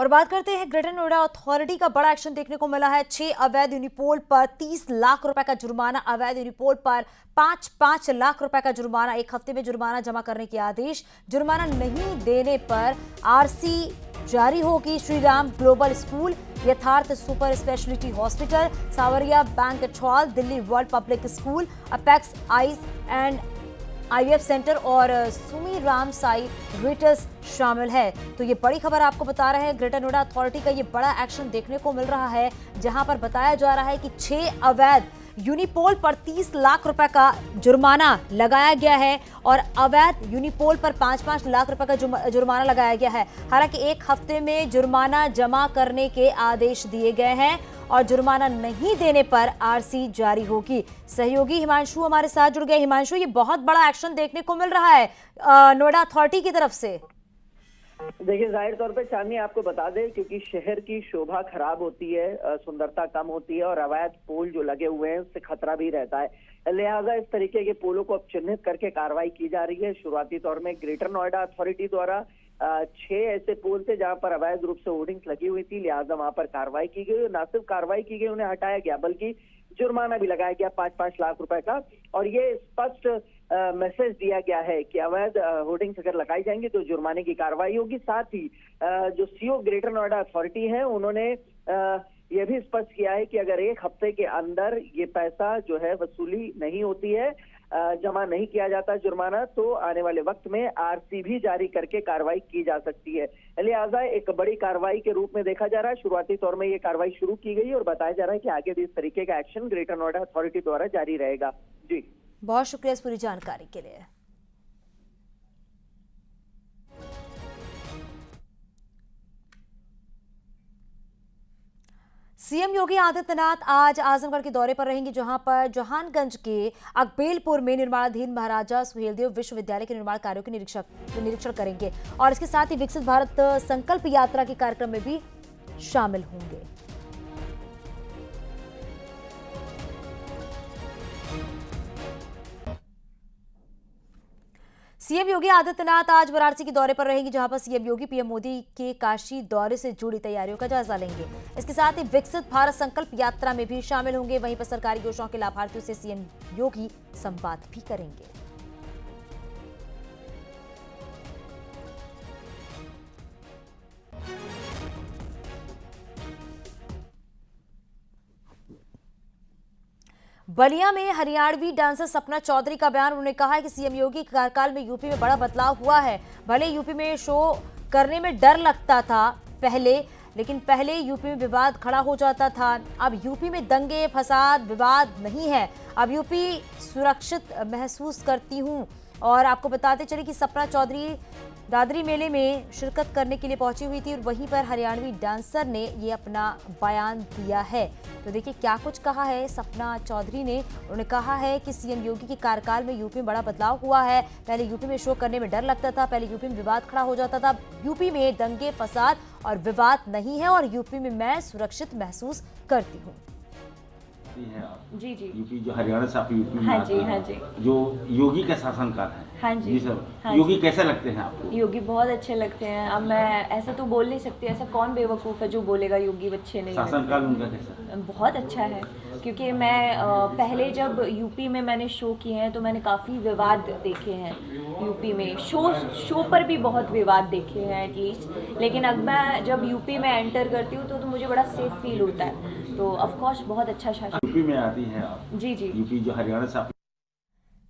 और बात करते हैं ग्रेटर नोएडा अथॉरिटी का बड़ा एक्शन देखने को मिला है। 6 अवैध यूनिपोल पर 30 लाख रुपए का जुर्माना, अवैध यूनिपोल पर 5-5 लाख रुपए का जुर्माना, एक हफ्ते में जुर्माना जमा करने के आदेश। जुर्माना नहीं देने पर आरसी जारी होगी। Shriram global school, Yatharth super speciality hospital, Sawariya bank छौल, Delhi world public school, apex ice and IF centre और सुमी राम साई रिट्रीट्स शामिल है। तो ये बड़ी खबर आपको बता रहे हैं, ग्रेटर नोएडा अथॉरिटी का ये बड़ा एक्शन देखने को मिल रहा है, जहां पर बताया जा रहा है कि 6 अवैध यूनिपोल पर 30 लाख रुपए का जुर्माना लगाया गया है और अवैध यूनिपोल पर 5-5 लाख रुपए का जुर्माना लगाया गया है। हालांकि एक हफ्ते में जुर्माना जमा करने के आदेश दिए गए हैं और जुर्माना नहीं देने पर आरसी जारी होगी। सहयोगी हिमांशु हमारे साथ जुड़ गए। हिमांशु, ये बहुत बड़ा एक्शन देखने को मिल रहा है नोएडा अथॉरिटी की तरफ से। देखिए, जाहिर तौर पे चांदनी आपको बता दें, क्योंकि शहर की शोभा खराब होती है, सुंदरता कम होती है और अवैध पोल जो लगे हुए हैं उससे खतरा भी रहता है, लिहाजा इस तरीके के पोलों को अब चिन्हित करके कार्रवाई की जा रही है। शुरुआती तौर में ग्रेटर नोएडा अथॉरिटी द्वारा 6 ऐसे पोल थे जहां पर अवैध रूप से होर्डिंग्स लगी हुई थी, लिहाजा वहां पर कार्रवाई की गई और न सिर्फ कार्रवाई की गई, उन्हें हटाया गया बल्कि जुर्माना भी लगाया गया 5-5 लाख रुपए का। और ये स्पष्ट मैसेज दिया गया है कि अवैध होर्डिंग्स अगर लगाई जाएंगी तो जुर्माने की कार्रवाई होगी। साथ ही जो सीओ ग्रेटर नोएडा अथॉरिटी है, उन्होंने यह भी स्पष्ट किया है कि अगर एक हफ्ते के अंदर ये पैसा जो है वसूली नहीं होती है, जमा नहीं किया जाता जुर्माना, तो आने वाले वक्त में आरसी भी जारी करके कार्रवाई की जा सकती है। लिहाजा एक बड़ी कार्रवाई के रूप में देखा जा रहा है, शुरुआती तौर में ये कार्रवाई शुरू की गई और बताया जा रहा है कि आगे भी इस तरीके का एक्शन ग्रेटर नोएडा अथॉरिटी द्वारा जारी रहेगा। जी, बहुत शुक्रिया इस पूरी जानकारी के लिए। सीएम योगी आदित्यनाथ आज आजमगढ़ के दौरे पर रहेंगे, जहां पर जहानगंज के अकबेलपुर में निर्माणाधीन महाराजा सुहेलदेव विश्वविद्यालय के निर्माण कार्यों के निरीक्षण करेंगे और इसके साथ ही विकसित भारत संकल्प यात्रा के कार्यक्रम में भी शामिल होंगे। सीएम योगी आदित्यनाथ आज वाराणसी के दौरे पर रहेंगे, जहां पर सीएम योगी पीएम मोदी के काशी दौरे से जुड़ी तैयारियों का जायजा लेंगे। इसके साथ ही विकसित भारत संकल्प यात्रा में भी शामिल होंगे। वहीं पर सरकारी योजनाओं के लाभार्थियों से सीएम योगी संवाद भी करेंगे। बलिया में हरियाणवी डांसर सपना चौधरी का बयान, उन्होंने कहा है कि सीएम योगी के कार्यकाल में यूपी में बड़ा बदलाव हुआ है। भले यूपी में शो करने में डर लगता था पहले, लेकिन पहले यूपी में विवाद खड़ा हो जाता था, अब यूपी में दंगे फसाद विवाद नहीं है, अब यूपी सुरक्षित महसूस करती हूं। और आपको बताते चले कि सपना चौधरी दादरी मेले में शिरकत करने के लिए पहुंची हुई थी और वहीं पर हरियाणवी डांसर ने ये अपना बयान दिया है। तो देखिए क्या कुछ कहा है सपना चौधरी ने। उन्होंने कहा है कि सीएम योगी के कार्यकाल में यूपी में बड़ा बदलाव हुआ है। पहले यूपी में शो करने में डर लगता था, पहले यूपी में विवाद खड़ा हो जाता था, यूपी में दंगे फसाद और विवाद नहीं है और यूपी में मैं सुरक्षित महसूस करती हूँ। जी जी, यूपी जो हरियाणा से आप यूपी में जो योगी का शासन काल है। हाँ जी सर, योगी कैसे लगते हैं आपको? योगी बहुत अच्छे लगते हैं। अब मैं ऐसा तो बोल नहीं सकती, ऐसा कौन बेवकूफ़ है जो बोलेगा योगी अच्छे नहीं। शासनकाल उनका कैसा? बहुत अच्छा है, क्योंकि मैं पहले जब यूपी में मैंने शो किए हैं तो मैंने काफ़ी विवाद देखे हैं यूपी में, शो पर भी बहुत विवाद देखे हैं एटलीस्ट, लेकिन अब मैं जब यूपी में एंटर करती हूँ तो मुझे बड़ा सेफ फील होता है। तो ऑफकोर्स बहुत अच्छा शासन यूपी में आती है आप। जी जी, यूपी जो हरियाणा से।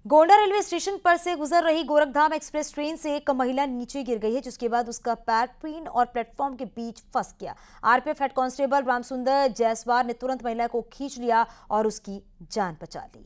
गोंडा रेलवे स्टेशन पर से गुजर रही गोरखधाम एक्सप्रेस ट्रेन से एक महिला नीचे गिर गई है, जिसके बाद उसका पैर ट्रेन और प्लेटफॉर्म के बीच फंस गया। RPF head constable Ramsundar Jaiswal ने तुरंत महिला को खींच लिया और उसकी जान बचा ली।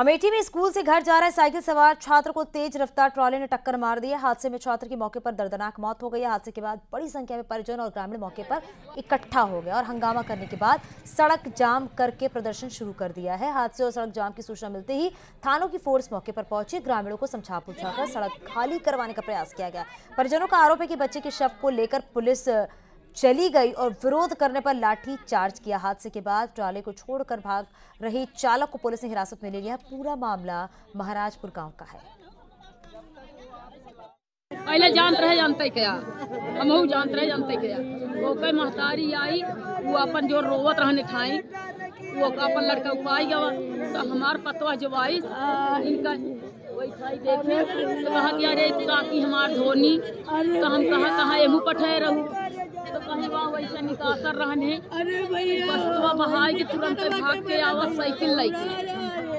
अमेठी में स्कूल से घर जा रहे साइकिल सवार छात्र को तेज रफ्तार ट्रॉली ने टक्कर मार दी है। हादसे में छात्र की मौके पर दर्दनाक मौत हो गई है। हादसे के बाद बड़ी संख्या में परिजन और ग्रामीण मौके पर इकट्ठा हो गए और हंगामा करने के बाद सड़क जाम करके प्रदर्शन शुरू कर दिया है। हादसे और सड़क जाम की सूचना मिलते ही थानों की फोर्स मौके पर पहुंची, ग्रामीणों को समझा बुझाकर सड़क खाली करवाने का प्रयास किया गया। परिजनों का आरोप है कि बच्चे के शव को लेकर पुलिस चली गई और विरोध करने पर लाठी चार्ज किया। हादसे के बाद ट्राले को छोड़कर भाग रही चालक को पुलिस ने हिरासत में ले लिया। पूरा मामला महाराजपुर गांव का है। पहले जानते क्या हमहू जानते क्या वो कई महतारी आई वो अपन जो रोवत रहने ठाई वो अपन लड़का उपाय गवा तो हमार पतवा जो आई इनका तो कहा कि अरे काकी हमार धोनी तो हम कहा एहू पठे रहू तो कहीं वहाँ वैसा निकासर रहने पतवा बहाई के तुरंत भाग के आवा साइकिल लेके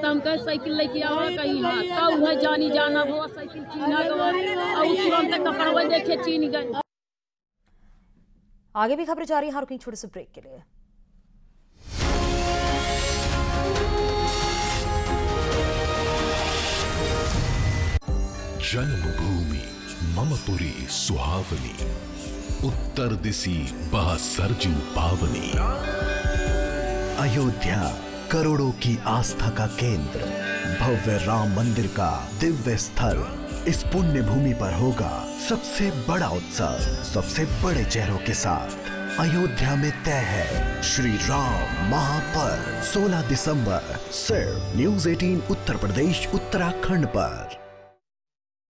तो हम कहे साइकिल लेके आवा कहीं हाँ उहे जानी जाना हुआ साइकिल चीना गवा और तुरंत कपड़वा देखे चीन गए। आगे भी खबरें जारी हैं, रुकिए छोटे से ब्रेक के लिए। जन्मभूमि ममपुरी सुहावनी, उत्तर दिशी बहा सरजू पावनी। अयोध्या करोड़ों की आस्था का केंद्र, भव्य राम मंदिर का दिव्य स्थल। इस पुण्य भूमि पर होगा सबसे बड़ा उत्सव सबसे बड़े चेहरों के साथ। अयोध्या में तय है श्री राम महापर्व 16 दिसंबर सिर्फ न्यूज़ 18 उत्तर प्रदेश उत्तराखंड पर।